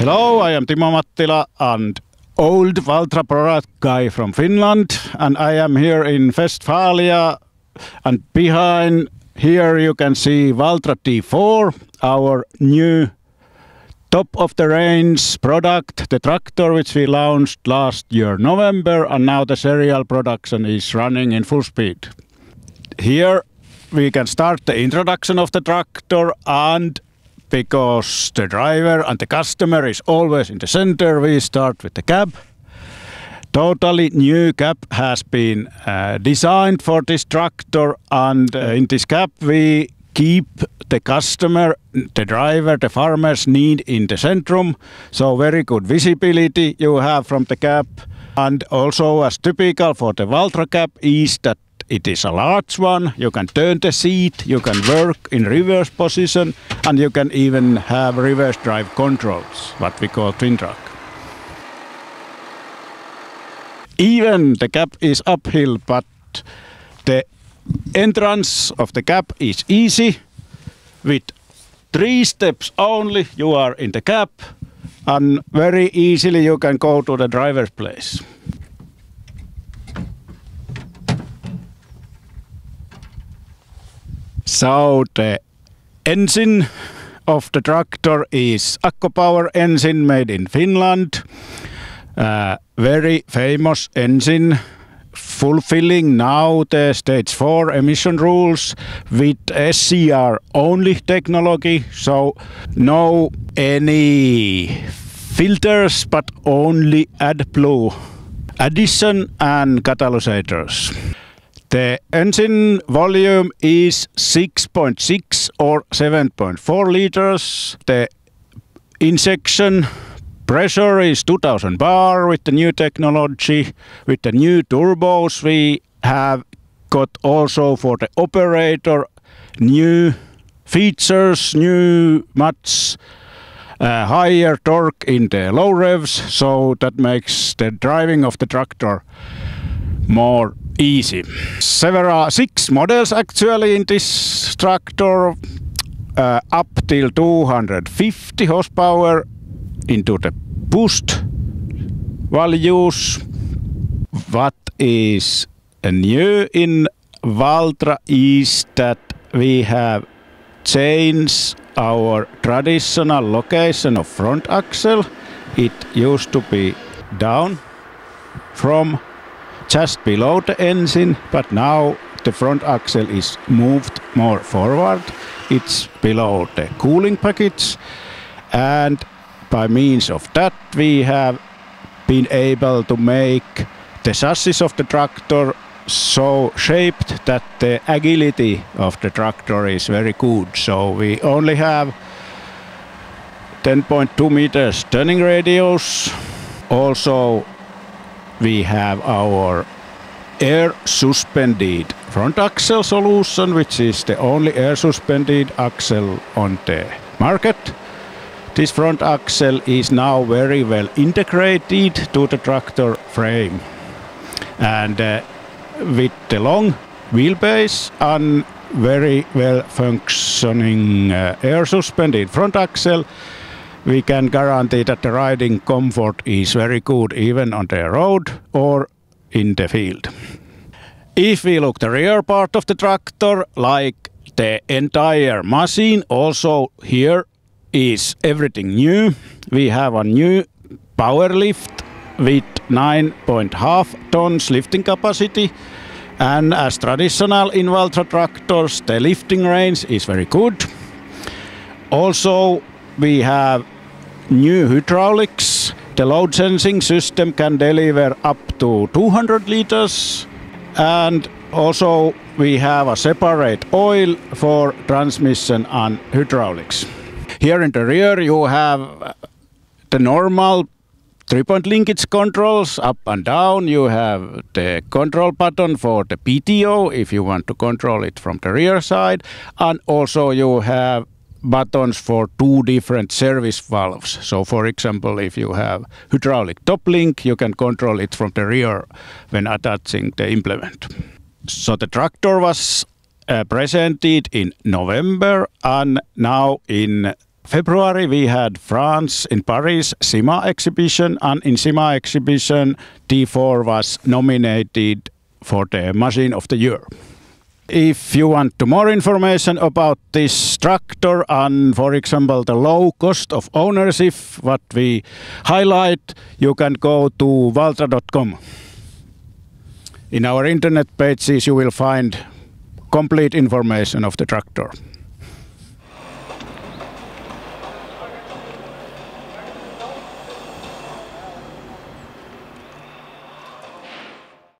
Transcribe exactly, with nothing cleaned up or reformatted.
Hello, I am Timo Mattila and old Valtra product guy from Finland, and I am here in Westphalia, and behind here you can see Valtra T four, our new top of the range product, the tractor which we launched last year November, and now the serial production is running in full speed. Here we can start the introduction of the tractor, and because the driver and the customer is always in the center, we start with the cab. Totally new cab has been uh, designed for this tractor, and uh, in this cab we keep the customer, the driver, the farmer's need in the centrum. So very good visibility you have from the cab. And also, as typical for the Valtra cab, is that it is a large one. You can turn the seat, you can work in reverse position, and you can even have reverse drive controls, what we call twin track. Even the cab is uphill, but the entrance of the cab is easy. With three steps only you are in the cab, and very easily you can go to the driver's place. So the engine of the tractor is AGCO Power engine, made in Finland. Uh, very famous engine, fulfilling now the stage four emission rules with S C R only technology, so no any filters but only AdBlue addition and catalysts. The engine volume is six point six or seven point four liters. The injection pressure is two thousand bar with the new technology. With the new turbos, we have got also for the operator new features, new much uh, higher torque in the low revs, so that makes the driving of the tractor more easy. Several six models actually in this tractor, uh, up till two hundred fifty horsepower into the boost values. What is new in Valtra is that we have changed our traditional location of front axle. It used to be down from just below the engine, but now the front axle is moved more forward. It's below the cooling package, and by means of that we have been able to make the chassis of the tractor so shaped that the agility of the tractor is very good. So we only have ten point two meters turning radius. Also, we have our air-suspended front axle solution, which is the only air-suspended axle on the market. This front axle is now very well integrated to the tractor frame. And uh, with the long wheelbase and very well functioning uh, air-suspended front axle, we can guarantee that the riding comfort is very good, even on the road or in the field. If we look at the rear part of the tractor, like the entire machine, also here is everything new. We have a new power lift with nine point five tons lifting capacity. And as traditional in Valtra tractors, the lifting range is very good. Also, we have new hydraulics. The load sensing system can deliver up to two hundred liters, and also we have a separate oil for transmission and hydraulics. Here in the rear you have the normal three-point linkage controls up and down. You have the control button for the P T O if you want to control it from the rear side, and also you have buttons for two different service valves. So for example, if you have hydraulic top link, you can control it from the rear when attaching the implement. So the tractor was uh, presented in November, and now in February we had France in Paris, SIMA exhibition, and in SIMA exhibition T four was nominated for the Machine of the Year. If you want to more information about this tractor and, for example, the low cost of ownership, what we highlight, you can go to valtra dot com. In our internet pages you will find complete information of the tractor.